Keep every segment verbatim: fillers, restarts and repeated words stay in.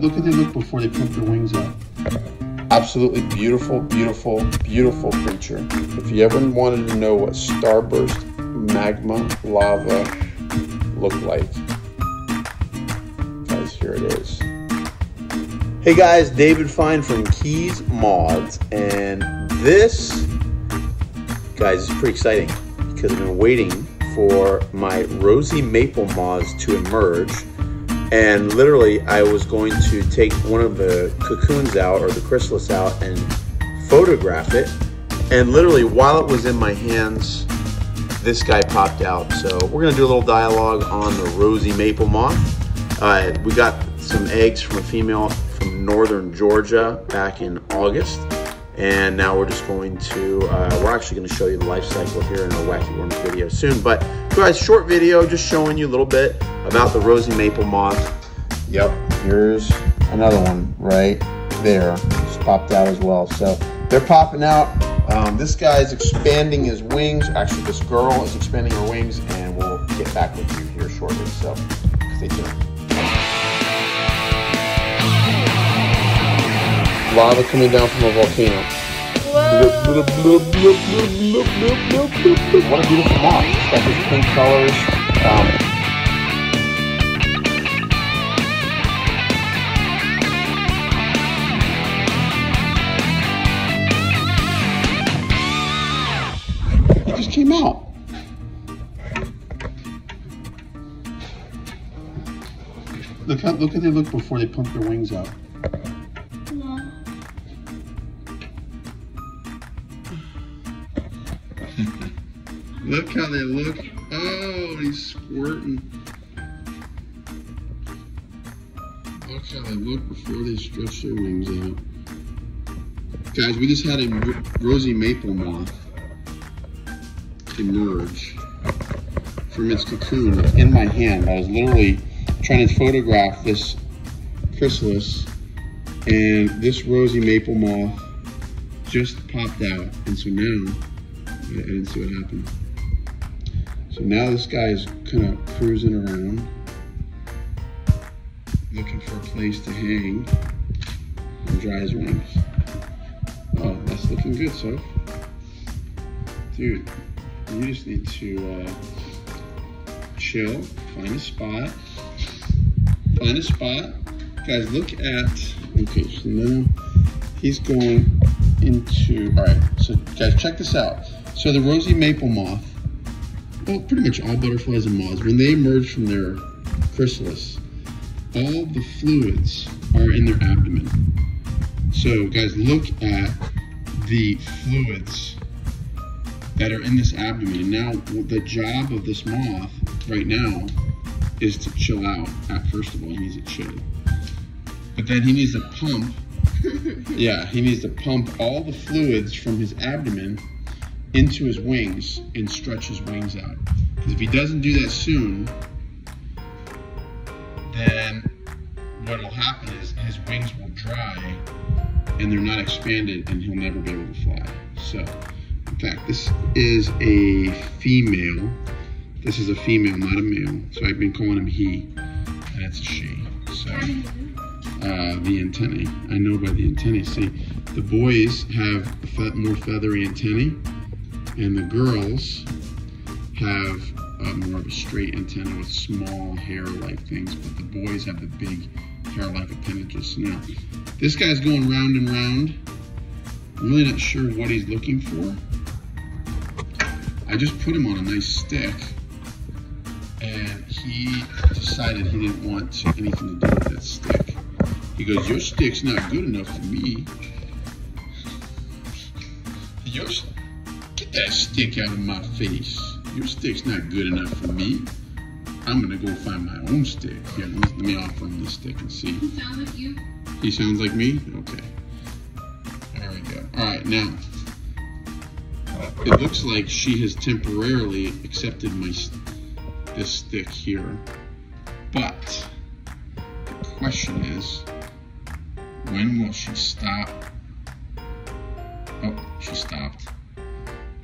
Look at they look before they put their wings up. Absolutely beautiful, beautiful, beautiful creature. If you ever wanted to know what starburst magma lava look like, guys, here it is. Hey guys, David Fine from Keys Mods, and this, guys, is pretty exciting because I've been waiting for my rosy maple moths to emerge. And literally, I was going to take one of the cocoons out, or the chrysalis out, and photograph it. And literally, while it was in my hands, this guy popped out. So we're going to do a little dialogue on the rosy maple moth. Uh, we got some eggs from a female from northern Georgia back in August. And now we're just going to, uh, we're actually going to show you the life cycle here in our Wacky Worms video soon. But guys, short video, just showing you a little bit about the rosy maple moth. Yep, here's another one right there. Just popped out as well. So they're popping out. Um, this guy's expanding his wings. Actually, this girl is expanding her wings, and we'll get back with you here shortly. So stay tuned. Lava coming down from a volcano. Bloop, bloop, bloop, bloop, bloop, bloop, bloop. What a beautiful moth. It's got these pink colors. Um, it just came out. Look how, look how they look before they pump their wings out. Look how they look. Oh, he's squirting. Look how they look before they stretch their wings out. Guys, we just had a rosy maple moth emerge from its cocoon in my hand. I was literally trying to photograph this chrysalis, and this rosy maple moth just popped out. And so now, I didn't see what happened. So now this guy is kind of cruising around, looking for a place to hang and dry his wings. Oh, that's looking good, Soph. Dude, you just need to uh, chill, find a spot, find a spot. Guys, look at, okay, so now he's going into, all right, so guys, check this out. So the rosy maple moth, well, pretty much all butterflies and moths, when they emerge from their chrysalis, all the fluids are in their abdomen. So guys, look at the fluids that are in this abdomen. Now, the job of this moth right now is to chill out. At first of all, he needs to chill. But then he needs to pump, yeah, he needs to pump all the fluids from his abdomen into his wings and stretch his wings out. Because if he doesn't do that soon, then what will happen is his wings will dry and they're not expanded, and he'll never be able to fly. So, in fact, this is a female. This is a female, not a male. So I've been calling him he, and it's a she. So, uh, the antennae. I know by the antennae. See, the boys have fe more feathery antennae, and the girls have uh, more of a straight antenna with small hair-like things, but the boys have the big hair-like appendages. Now, this guy's going round and round. I'm really not sure what he's looking for. I just put him on a nice stick, and he decided he didn't want anything to do with that stick. He goes, your stick's not good enough for me. Your stick. Get that stick out of my face. Your stick's not good enough for me. I'm gonna go find my own stick. Here, let me offer him this stick and see. He sounds like you. He sounds like me? Okay. There we go. All right, now, it looks like she has temporarily accepted my this stick here. But the question is, when will she stop? Oh, she stopped.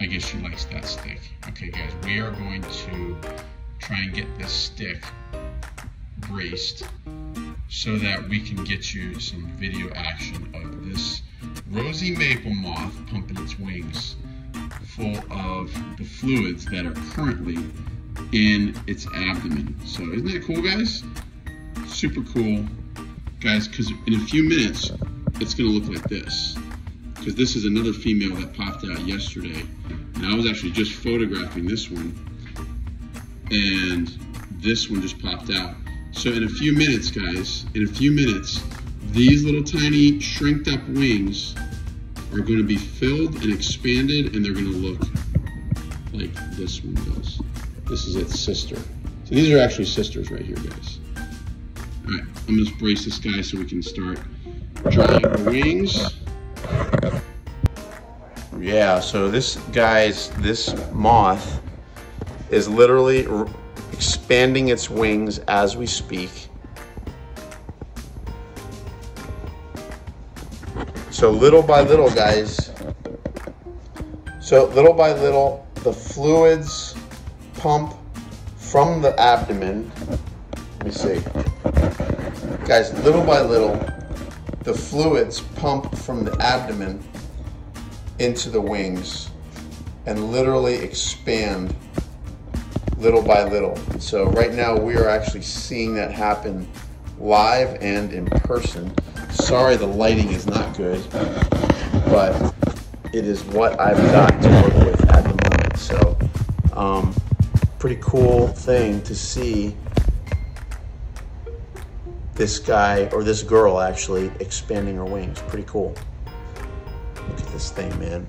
I guess she likes that stick. Okay guys, we are going to try and get this stick braced so that we can get you some video action of this rosy maple moth pumping its wings full of the fluids that are currently in its abdomen. So isn't that cool, guys? Super cool, guys, because in a few minutes it's gonna look like this, because this is another female that popped out yesterday, and I was actually just photographing this one, and this one just popped out. So in a few minutes, guys, in a few minutes, these little tiny shrinked up wings are going to be filled and expanded, and they're going to look like this one does. This is its sister. So these are actually sisters right here, guys. All right, I'm going to brace this guy so we can start drying the wings. Yeah, so this, guys, this moth is literally expanding its wings as we speak. So little by little, guys, so little by little, the fluids pump from the abdomen. Let me see. Guys, little by little, the fluids pump from the abdomen into the wings and literally expand little by little. So right now we are actually seeing that happen live and in person. Sorry, the lighting is not good, but it is what I've got to work with at the moment. So, um, pretty cool thing to see this guy, or this girl actually, expanding her wings. Pretty cool. Look at this thing, man.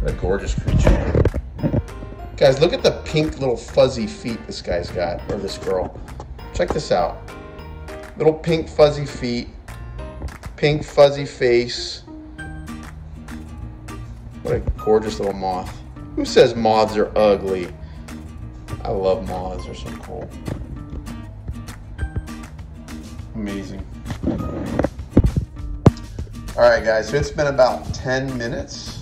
What a gorgeous creature. Guys, look at the pink little fuzzy feet this guy's got, or this girl. Check this out. Little pink fuzzy feet. Pink fuzzy face. What a gorgeous little moth. Who says moths are ugly? I love moths, they're so cool. Amazing. All right, guys, so it's been about ten minutes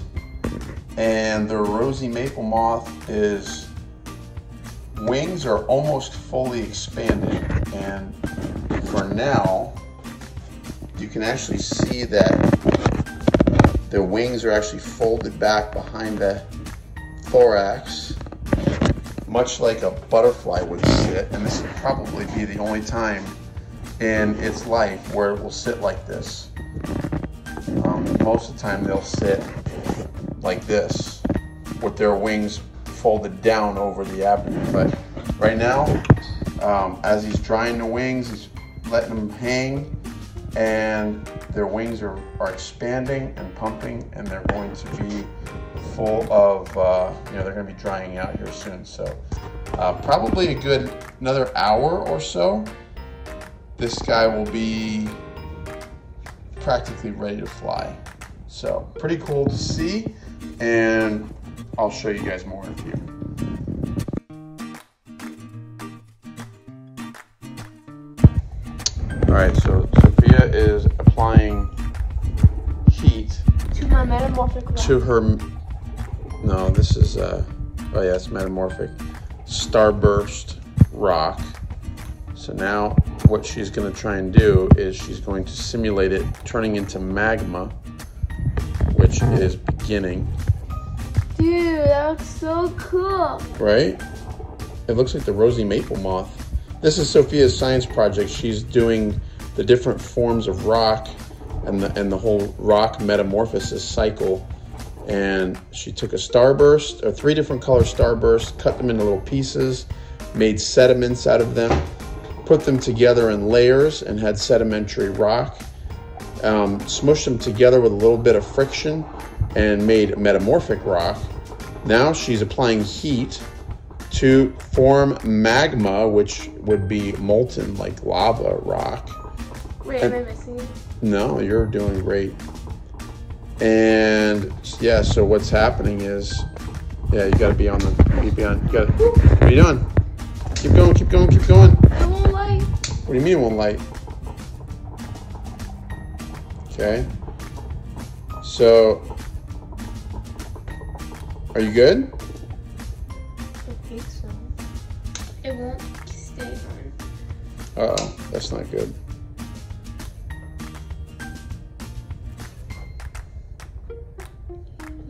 and the rosy maple moth is, wings are almost fully expanded. And for now, you can actually see that the wings are actually folded back behind the thorax, much like a butterfly would sit. And this would probably be the only time in its life where it will sit like this. Um, most of the time they'll sit like this with their wings folded down over the abdomen. But right now, um, as he's drying the wings, he's letting them hang, and their wings are, are expanding and pumping, and they're going to be full of, uh, you know, they're gonna be drying out here soon. So uh, probably a good another hour or so, this guy will be practically ready to fly. So pretty cool to see, and I'll show you guys more in a few. All right, so Sophia is applying heat to her metamorphic rock. To her, no, this is, uh, oh yeah, it's metamorphic starburst rock. So now what she's gonna try and do is she's going to simulate it turning into magma, which is beginning. Dude, that looks so cool. Right? It looks like the rosy maple moth. This is Sophia's science project. She's doing the different forms of rock and the, and the whole rock metamorphosis cycle. And she took a starburst, or three different color starbursts, cut them into little pieces, made sediments out of them, put them together in layers and had sedimentary rock, um, smushed them together with a little bit of friction and made metamorphic rock. Now she's applying heat to form magma, which would be molten, like lava rock. Wait, and, am I missing you? No, you're doing great. And yeah, so what's happening is, yeah, you gotta be on the, you be on, you gotta, what are you doing? Keep going, keep going, keep going. It won't light. What do you mean it won't light? Okay. So, are you good? I think so. It won't stay on. Uh-oh, that's not good.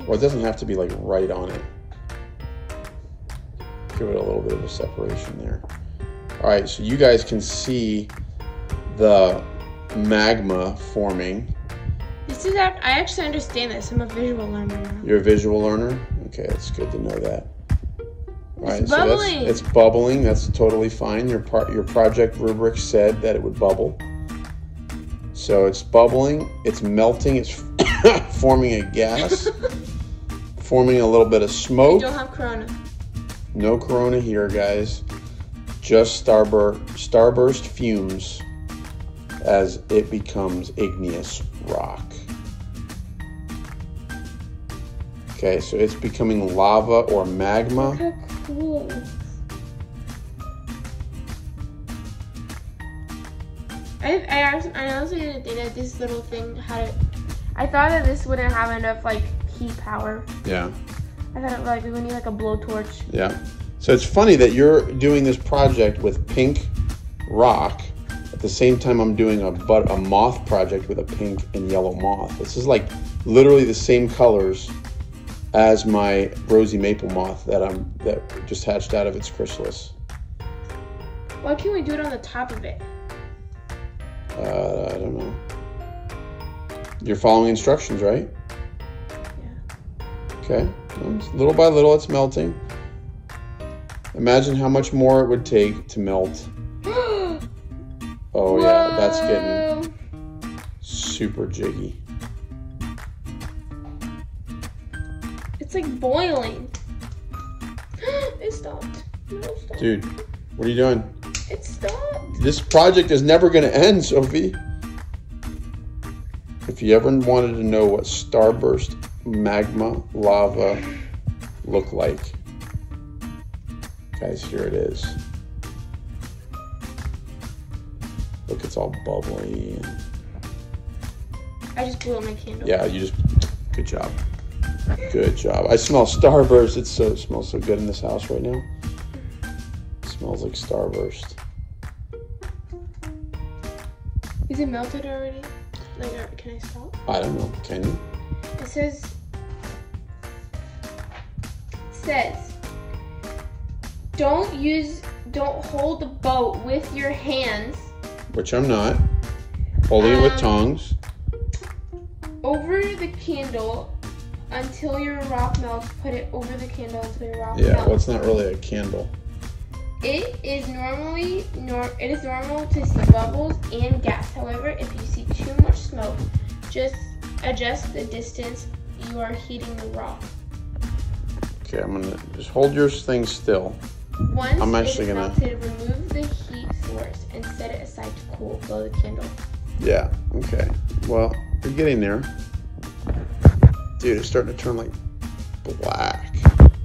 Well, it doesn't have to be like right on it. Give it a little bit of a separation there. All right, so you guys can see the magma forming. You see that? I actually understand this. I'm a visual learner now. You're a visual learner? Okay, it's good to know that. All right, it's so bubbling. That's, it's bubbling. That's totally fine. Your part, your project rubric said that it would bubble. So it's bubbling. It's melting. It's forming a gas. Forming a little bit of smoke. We don't have corona. No corona here, guys. Just starburst, starburst fumes as it becomes igneous rock. Okay, so it's becoming lava or magma. Look how cool. I, I, I honestly didn't think that this little thing had it. I thought that this wouldn't have enough like heat power. Yeah. I thought it would, like, we would need like a blowtorch. Yeah. So it's funny that you're doing this project with pink rock. At the same time, I'm doing a but a moth project with a pink and yellow moth. This is like literally the same colors as my rosy maple moth that I'm that just hatched out of its chrysalis. Why can't we do it on the top of it? Uh, I don't know. You're following instructions, right? Yeah. Okay. Little by little, it's melting. Imagine how much more it would take to melt. Oh yeah, that's getting super jiggy. It's like boiling. It stopped. No, it stopped. Dude, what are you doing? It stopped. This project is never going to end, Sophie. If you ever wanted to know what starburst magma lava look like, guys, here it is. Look, it's all bubbly. I just blew out my candle. Yeah, you just, good job. Good job. I smell starburst. It's so, it smells so good in this house right now. It smells like starburst. Is it melted already? Like, can I stop? I don't know. Can you? It says... It says... Don't use... Don't hold the boat with your hands. Which I'm not. Holding um, it with tongs. Over the candle... Until your rock melts, put it over the candle until your rock yeah, melts. Yeah, well, it's not really a candle. It is normally nor it is normal to see bubbles and gas. However, if you see too much smoke, just adjust the distance you are heating the rock. Okay, I'm gonna just hold your thing still. Once I'm actually gonna melted, remove the heat source and set it aside to cool. Blow the candle. Yeah. Okay. Well, we're getting there. Dude, it's starting to turn like black.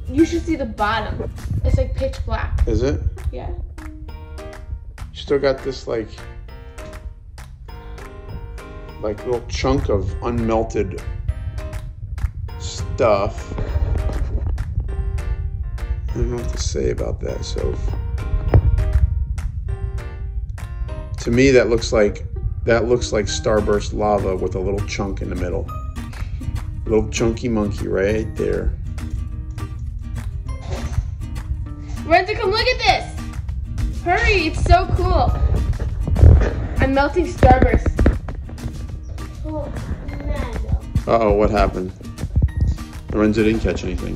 You should see the bottom. It's like pitch black. Is it? Yeah. Still got this like, like little chunk of unmelted stuff. I don't know what to say about that. So to me, that looks like that looks like starburst lava with a little chunk in the middle. Little chunky monkey right there. We're going to come look at this. Hurry, it's so cool. I'm melting starburst. Uh-oh, what happened? Lorenzo didn't catch anything.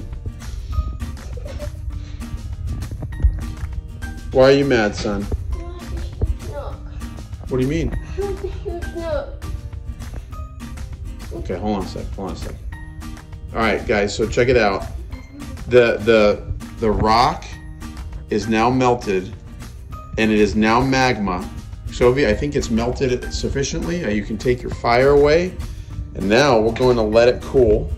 Why are you mad, son? What do you mean? Okay, hold on a sec, hold on a sec. All right, guys, so check it out. The, the, the rock is now melted, and it is now magma. Sophie, I think it's melted sufficiently. You can take your fire away, and now we're going to let it cool.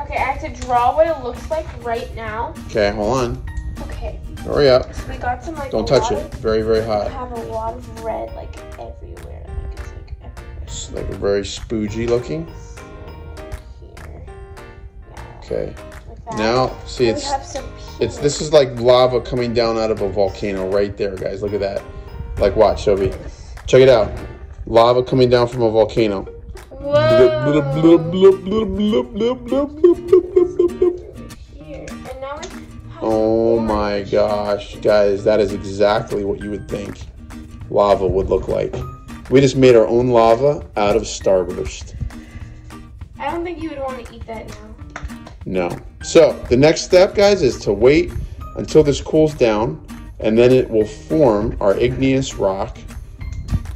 Okay, I have to draw what it looks like right now. Okay, hold on. Okay. Hurry up. So we got some, like, don't touch it. Very, very hot. I have a lot of red, like, everywhere. I think it's, like, everywhere. It's, like, very spoogey looking. Okay. Like now, see, it's it's this is like lava coming down out of a volcano right there, guys. Look at that. Like, watch, Sophie. Check it out. Lava coming down from a volcano. Oh my gosh, guys, that is exactly what you would think lava would look like. We just made our own lava out of Starburst. I don't think you would want to eat that now. No. So the next step, guys, is to wait until this cools down, and then it will form our igneous rock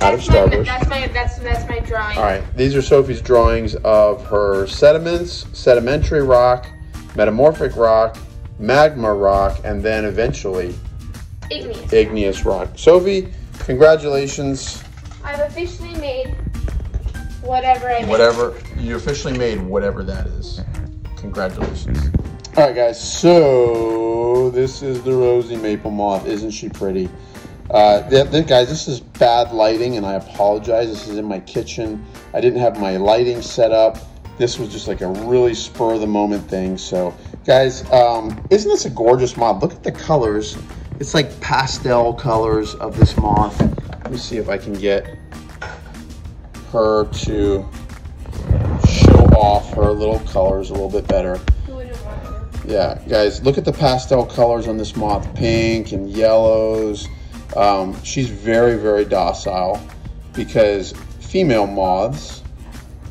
out of Starburst. That's my, that's, that's my drawing. All right, these are Sophie's drawings of her sediments, sedimentary rock, metamorphic rock, magma rock, and then eventually igneous, igneous rock. rock. Sophie, congratulations. I've officially made whatever I made. Whatever, you officially made whatever that is. Congratulations. All right, guys, so this is the rosy maple moth. Isn't she pretty? Uh, th th guys, this is bad lighting, and I apologize. This is in my kitchen. I didn't have my lighting set up. This was just like a really spur-of-the-moment thing. So, guys, um, isn't this a gorgeous moth? Look at the colors. It's like pastel colors of this moth. Let me see if I can get her to show off her little colors a little bit better. Yeah, guys, look at the pastel colors on this moth. Pink and yellows. Um, she's very, very docile, because female moths,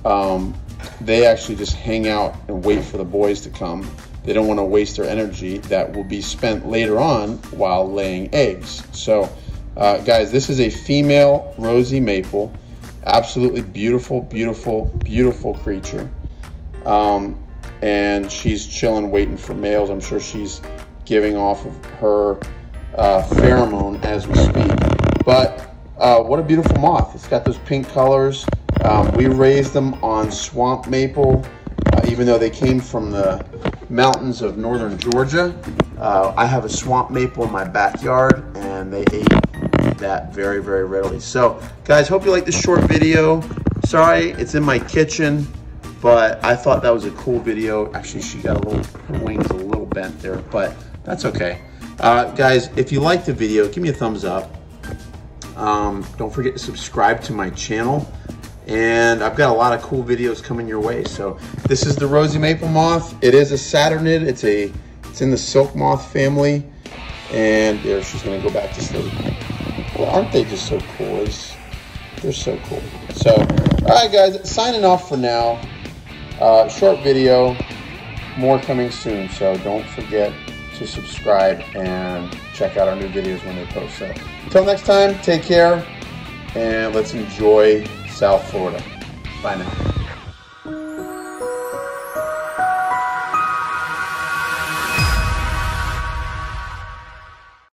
um, they actually just hang out and wait for the boys to come. They don't want to waste their energy that will be spent later on while laying eggs. So, uh, guys, this is a female rosy maple. Absolutely beautiful, beautiful, beautiful creature. Um, and she's chilling, waiting for males. I'm sure she's giving off of her uh, pheromone as we speak. But uh, what a beautiful moth. It's got those pink colors. Um, we raised them on swamp maple, uh, even though they came from the mountains of northern Georgia. Uh, I have a swamp maple in my backyard, and they ate that very, very readily. So, guys, hope you like this short video. Sorry, it's in my kitchen, but I thought that was a cool video. Actually, she got a little, her wings a little bent there, but that's okay. Uh, guys, if you liked the video, give me a thumbs up. Um, don't forget to subscribe to my channel. And I've got a lot of cool videos coming your way. So this is the rosy maple moth. It is a Saturniid. It's a it's in the silk moth family. And there, she's gonna go back to sleep. Well, aren't they just so cool? They're so cool. So, all right, guys, signing off for now. Uh, short video, more coming soon. So don't forget to subscribe and check out our new videos when they post. So until next time, take care, and let's enjoy South Florida. Bye now.